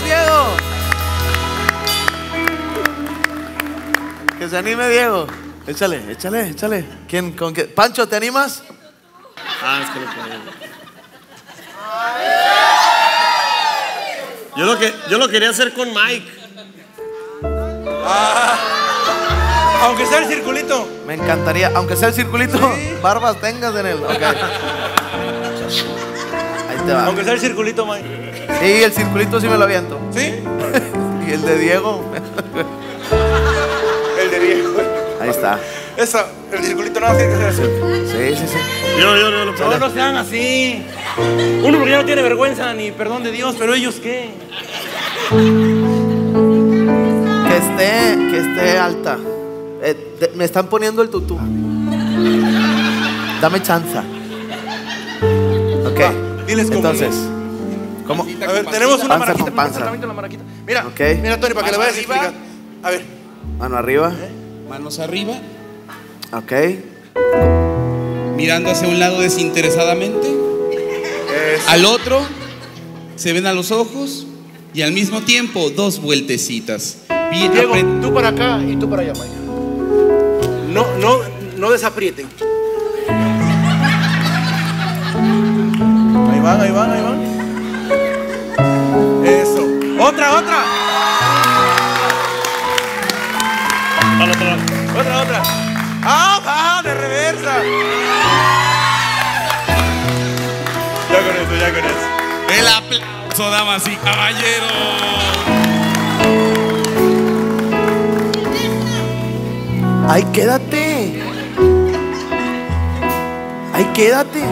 ¡Gracias, Diego! Que se anime, Diego. Échale, échale, échale. ¿Quién, con qué? Pancho, ¿te animas? Ah, es que lo ponía. Yo lo quería hacer con Mike. Ah, aunque sea el circulito. Me encantaría. Aunque sea el circulito, sí. Barbas tengas en él. Okay. Ahí te va. Aunque sea el circulito, Mike. Sí, el circulito sí me lo aviento. ¿Sí? Y el de Diego. El de Diego. Ahí está. Eso, el circulito no tiene que ser así. Sí. Yo lo puedo. No sean así. Uno porque ya no tiene vergüenza ni perdón de Dios, pero ellos qué. Que esté alta. Me están poniendo el tutú. Dame chance. Ok. Ah, diles cómo. Entonces. ¿Cómo? A ver, tenemos una maraquita. Panza. Mira, okay. Mira, Tony, para que le vayas a explicar. A ver. Mano arriba. Manos arriba. Ok. Mirando hacia un lado desinteresadamente. Eso. Al otro. Se ven a los ojos. Y al mismo tiempo, dos vueltecitas. Bien, Diego, tú para acá y tú para allá, Maya. No desaprieten. Ahí van. Eso. Otra. Otra. Ah, de reversa. Ya con eso. El aplauso, damas y caballeros. ¡Ay, quédate! ¡Ay, quédate!